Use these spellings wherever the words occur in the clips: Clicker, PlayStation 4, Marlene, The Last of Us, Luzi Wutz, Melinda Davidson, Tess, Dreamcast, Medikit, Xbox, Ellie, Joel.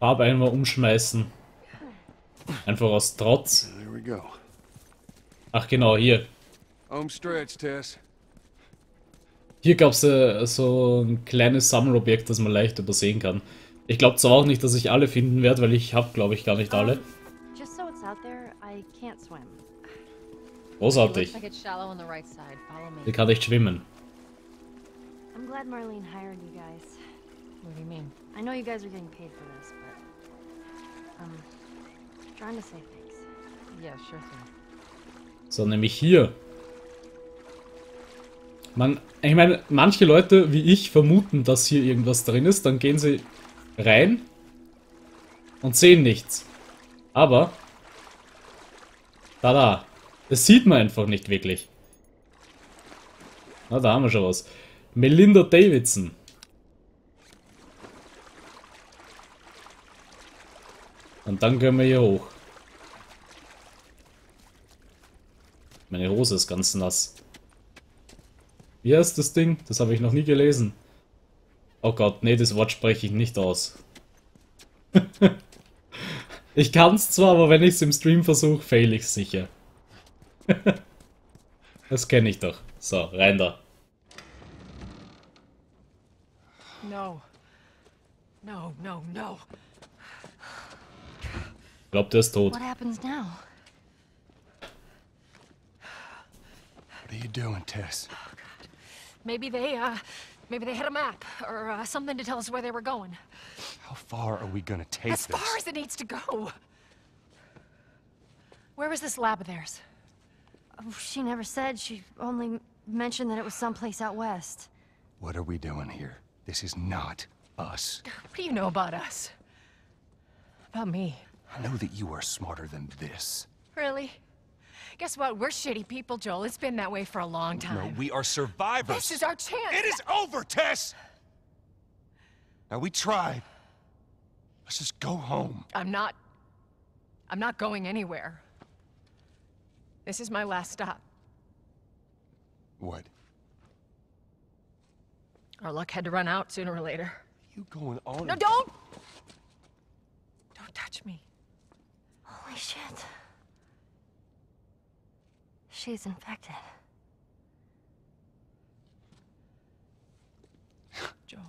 Farb einmal umschmeißen. Einfach aus Trotz. Ach genau, hier. Hier gab es so ein kleines Sammelobjekt, das man leicht übersehen kann. Ich glaube zwar auch nicht, dass ich alle finden werde, weil ich habe, glaube ich, gar nicht alle. Großartig. Die kann nicht schwimmen. I'm glad Marlene hired you guys. What do you mean? I know you guys are getting paid for this, but trying to say thanks. Yeah, sure thing. So, nämlich hier. Man, ich meine, manche Leute wie ich vermuten, dass hier irgendwas drin ist, dann gehen sie rein und sehen nichts. Aber tada, das sieht man einfach nicht wirklich. Na, da haben wir schon was. Melinda Davidson. Und dann gehen wir hier hoch. Meine Hose ist ganz nass. Wie heißt das Ding? Das habe ich noch nie gelesen. Oh Gott, nee, das Wort spreche ich nicht aus. Ich kann es zwar, aber wenn ich es im Stream versuche, fail ich es sicher. Das kenne ich doch. So, rein da. No. No, no, no. Ich glaube, der ist tot. What happens now? What are you doing, Tess? Maybe they had a map or something to tell us where they were going. How far are we gonna take this? As far as it needs to go. Where was this lab of theirs? Oh, she never said. She only mentioned that it was someplace out west. What are we doing here? This is not us. What do you know about us? About me? I know that you are smarter than this. Really? Guess what? We're shitty people, Joel. It's been that way for a long time. No, we are survivors. This is our chance. It is over, Tess! Now, we tried. Let's just go home. I'm not going anywhere. This is my last stop. What? Our luck had to run out sooner or later. You going on? No, don't! Don't touch me. Holy shit. She's infected. Joel.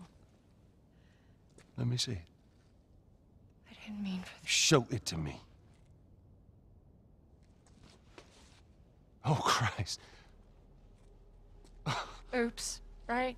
Let me see. I didn't mean for this. Show it to me. Oh, Christ. Oops, right?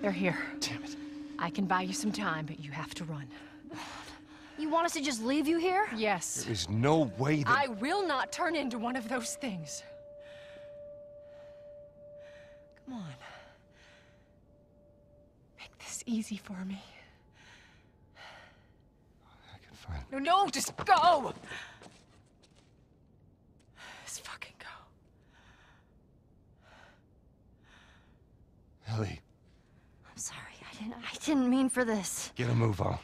They're here. Damn it. I can buy you some time, but you have to run. You want us to just leave you here? Yes. There is no way that... I will not turn into one of those things. Come on. Make this easy for me. I can find... No, just go! Just fucking go. Ellie. I'm sorry. I didn't mean for this. Get a move on.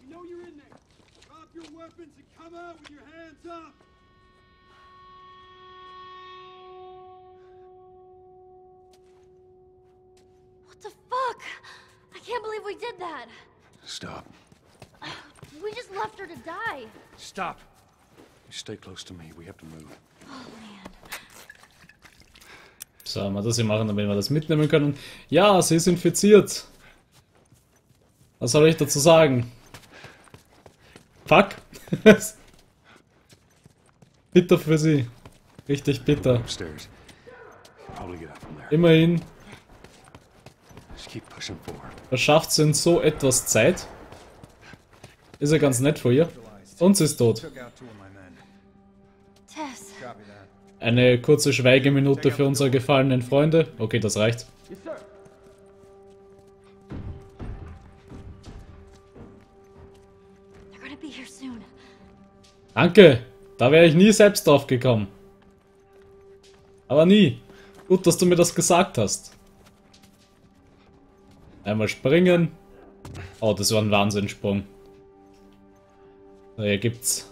We know you're in there. Drop your weapons and come out with your hands up. What the fuck? I can't believe we did that. Stop. We just left her to die. Stop. You stay close to me. We have to move. Oh man. So, mal das hier machen, damit wir das mitnehmen können. Ja, sie ist infiziert. Was soll ich dazu sagen? Fuck. Bitter für sie. Richtig bitter. Immerhin. Verschafft sie in so etwas Zeit. Ist ja ganz nett von ihr. Und sie ist tot. Eine kurze Schweigeminute für unsere gefallenen Freunde. Okay, das reicht. Danke, da wäre ich nie selbst drauf gekommen. Aber nie. Gut, dass du mir das gesagt hast. Einmal springen. Oh, das war ein Wahnsinnssprung. So, hier gibt's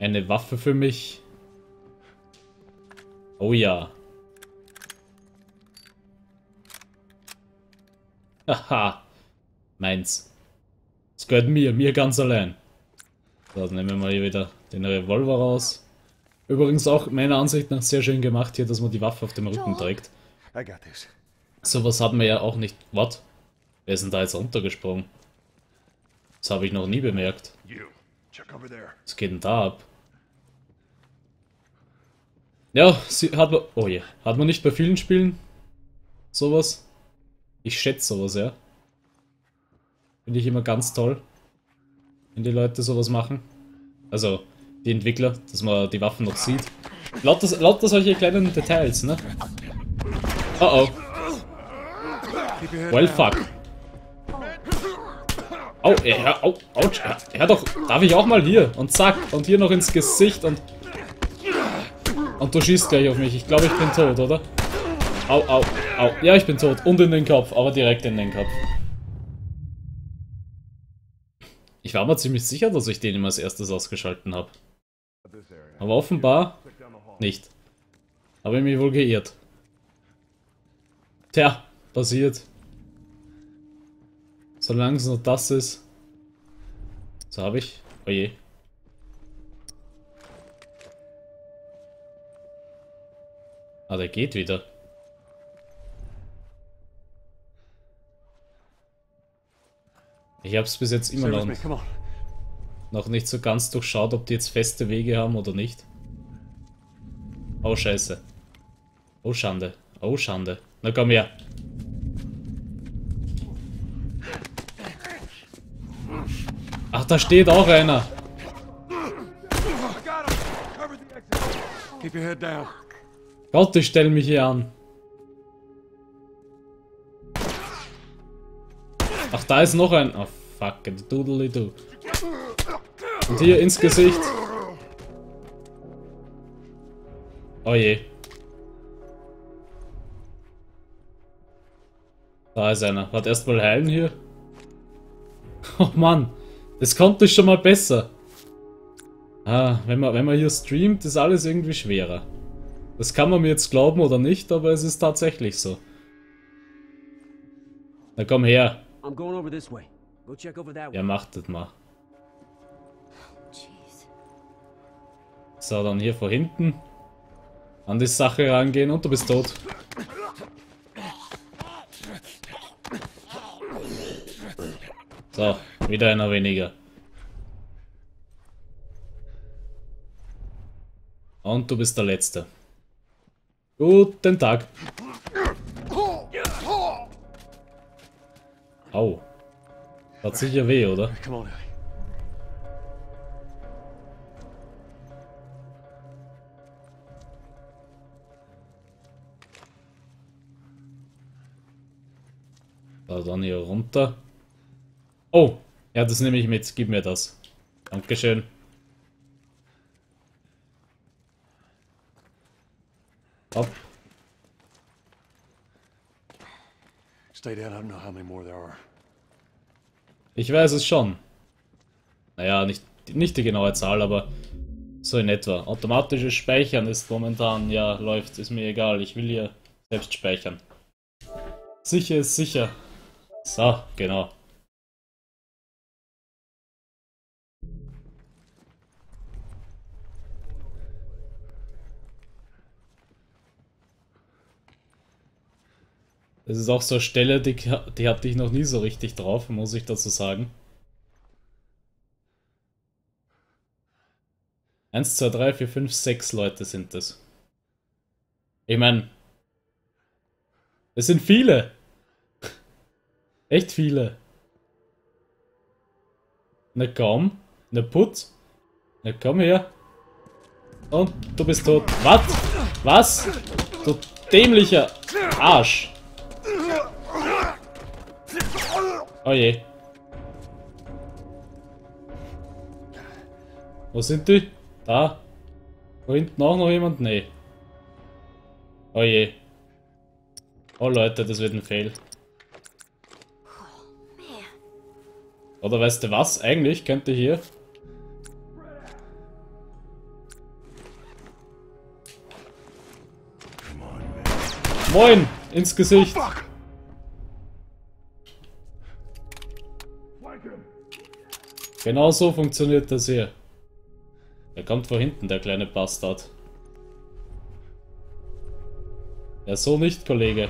eine Waffe für mich. Oh ja. Haha. Meins. Das gehört mir ganz allein. So, dann nehmen wir mal hier wieder den Revolver raus. Übrigens auch meiner Ansicht nach sehr schön gemacht hier, dass man die Waffe auf dem Rücken trägt. Sowas haben wir ja auch nicht. Was? Wer ist denn da jetzt runtergesprungen? Das habe ich noch nie bemerkt. Was geht denn da ab? Ja, sie hat man. Oh je. Hat man nicht bei vielen Spielen sowas? Ich schätze sowas, ja. Finde ich immer ganz toll. Wenn die Leute sowas machen. Also, die Entwickler, dass man die Waffen noch sieht. Lauter solche kleinen Details, ne? Oh oh. Well fuck. Au, ouch. Er hat doch. Darf ich auch mal hier? Und zack. Und hier noch ins Gesicht und. Und du schießt gleich auf mich. Ich glaube, ich bin tot, oder? Au, au, au. Ja, ich bin tot. Und in den Kopf. Aber direkt in den Kopf. Ich war mir ziemlich sicher, dass ich den immer als erstes ausgeschalten habe. Aber offenbar nicht. Habe ich mich wohl geirrt. Tja, passiert. Solange es nur das ist. So habe ich. Oje. Ah, der geht wieder. Ich habe es bis jetzt immer noch nicht so ganz durchschaut, ob die jetzt feste Wege haben oder nicht. Oh, scheiße. Oh, Schande. Oh, Schande. Na, komm her. Ach, da steht auch einer. Gott, ich stelle mich hier an. Ach, da ist noch ein... Oh, fuck it, doodly do. Und hier ins Gesicht. Oh je. Da ist einer. Warte, erstmal heilen hier. Oh Mann. Das konnte ich schon mal besser. Ah, wenn man hier streamt, ist alles irgendwie schwerer. Das kann man mir jetzt glauben oder nicht, aber es ist tatsächlich so. Na komm her. Ja, macht das mal. So, dann hier vor hinten. An die Sache rangehen und du bist tot. So, wieder einer weniger. Und du bist der Letzte. Guten Tag. Au. Hat sicher weh, oder? So, dann hier runter. Oh, ja, das nehme ich mit. Gib mir das. Dankeschön. Ab. Ich weiß es schon. Naja, nicht die genaue Zahl, aber so in etwa. Automatisches Speichern ist momentan, ja, läuft, ist mir egal. Ich will hier selbst speichern. Sicher ist sicher. So, genau. Das ist auch so eine Stelle, die hatte ich noch nie so richtig drauf, muss ich dazu sagen. 1, 2, 3, 4, 5, 6 Leute sind das. Ich meine, Es sind viele. Echt viele. Na komm. Na putz. Na komm her. Und du bist tot. Was? Was? Du dämlicher Arsch. Oh je. Wo sind die? Da. Da hinten auch noch jemand? Nee. Oh je. Oh Leute, das wird ein Fail. Oder weißt du was? Eigentlich könnte hier... Moin! Ins Gesicht! Genau so funktioniert das hier. Er kommt von hinten, der kleine Bastard. Ja, so nicht, Kollege.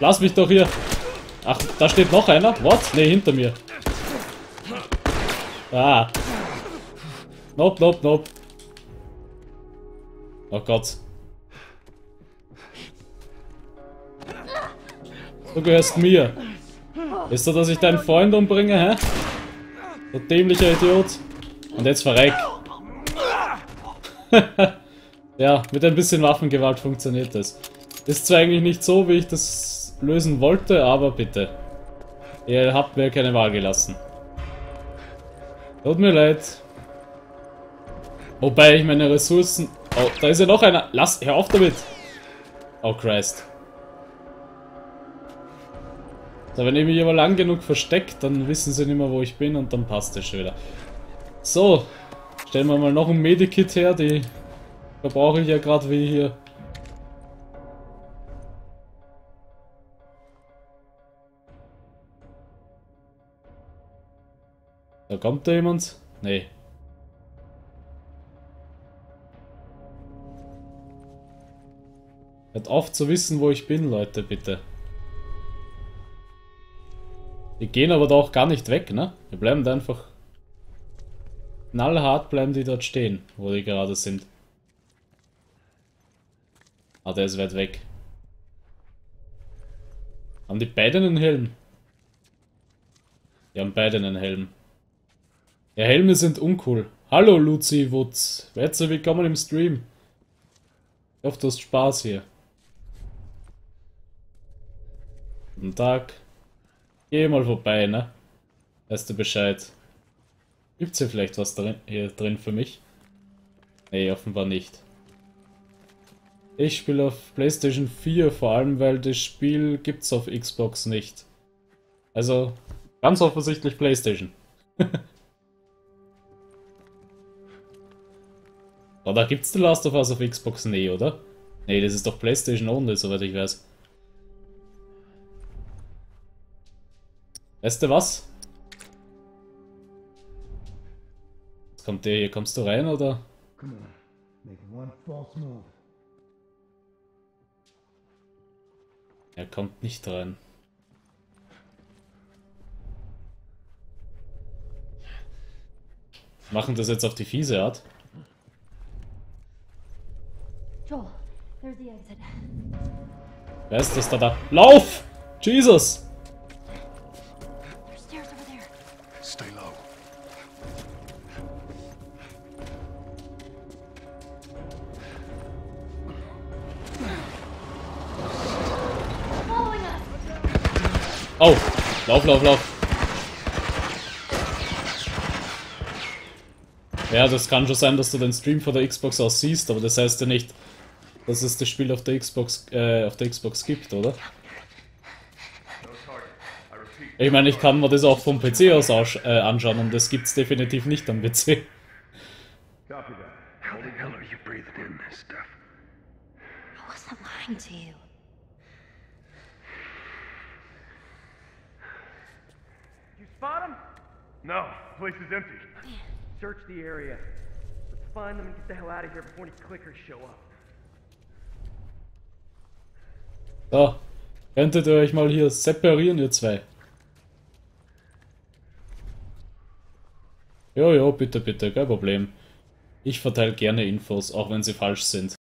Lass mich doch hier. Ach, da steht noch einer. Was? Ne, hinter mir. Ah. Nope, nope, nope. Oh Gott. Du gehörst mir. Ist so, dass ich deinen Freund umbringe, hä? Du dämlicher Idiot. Und jetzt verreck. Ja, mit ein bisschen Waffengewalt funktioniert das. Ist zwar eigentlich nicht so, wie ich das lösen wollte, aber bitte. Ihr habt mir keine Wahl gelassen. Tut mir leid. Wobei ich meine Ressourcen... Oh, da ist ja noch einer. Lass, hör auf damit. Oh, Christ. So, wenn ich mich aber lang genug verstecke, dann wissen sie nicht mehr, wo ich bin und dann passt es schon wieder. So, stellen wir mal noch ein Medikit her, die... Da brauche ich ja gerade wie hier. Da kommt da jemand? Nee. Hört auf zu wissen, wo ich bin, Leute, bitte. Die gehen aber da auch gar nicht weg, ne? Die bleiben da einfach... Knallhart bleiben die dort stehen, wo die gerade sind. Ah, der ist weit weg. Haben die beide einen Helm? Die haben beide einen Helm. Ja, Helme sind uncool. Hallo Luzi Wutz. Herzlich willkommen im Stream. Ich hoffe, du hast Spaß hier. Guten Tag. Geh mal vorbei, ne? Weißt du Bescheid. Gibt's hier vielleicht was drin, hier drin für mich? Nee, offenbar nicht. Ich spiele auf PlayStation 4, vor allem weil das Spiel gibt's auf Xbox nicht. Also ganz offensichtlich PlayStation. Oder gibt's The Last of Us auf Xbox? Nee, oder? Nee, das ist doch PlayStation Only, soweit ich weiß. Weißt du was? Jetzt kommt der hier, kommst du rein oder? Er kommt nicht rein. Machen das jetzt auf die fiese Art. Wer ist das da? Lauf! Jesus! Oh, lauf, lauf, lauf. Ja, das kann schon sein, dass du den Stream von der Xbox aus siehst, aber das heißt ja nicht, dass es das Spiel auf der Xbox gibt, oder? Ich meine, ich kann mir das auch vom PC aus anschauen und das gibt's definitiv nicht am PC. Bottom? No, the place is empty. Search the area. Let's find them and get the hell out of here before any clickers show up. So, könntet ihr euch mal hier separieren, ihr zwei? Jojo, bitte, bitte, kein Problem. Ich verteile gerne Infos, auch wenn sie falsch sind.